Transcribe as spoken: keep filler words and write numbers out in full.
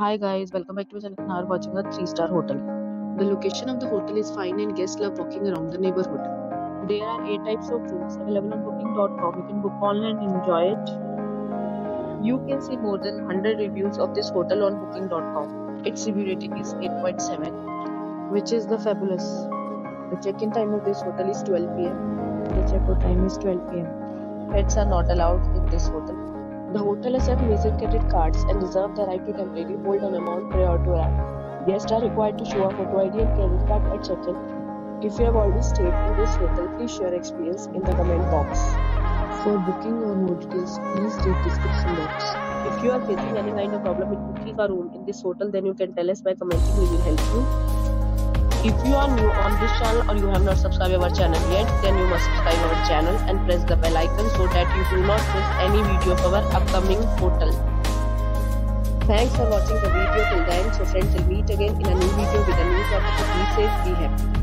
Hi guys, welcome back to my channel. Now we're watching a three star hotel. The location of the hotel is fine and guests love walking around the neighborhood. There are eight types of rooms available on booking dot com. You can book online and enjoy it. You can see more than one hundred reviews of this hotel on booking dot com. Its review rating is eight point seven, which is the fabulous. The check-in time of this hotel is twelve p m The check-out time is twelve p m Pets are not allowed in this hotel. The hotel accepts major credit cards and reserves the right to temporarily hold an amount prior to arrival. Guests are required to show a photo I D and credit card at check-in. If you have already stayed in this hotel, please share your experience in the comment box. For booking or more details, please read description box. If you are facing any kind of problem with booking a room in this hotel, then you can tell us by commenting. We will help you. If you are new on this channel or you have not subscribed our channel yet, then you must subscribe our channel and press the bell icon so that you do not miss any video of our upcoming hotel. Thanks for watching the video till then. So friends, we'll meet again in a new video with a new topic. Be safe, be happy.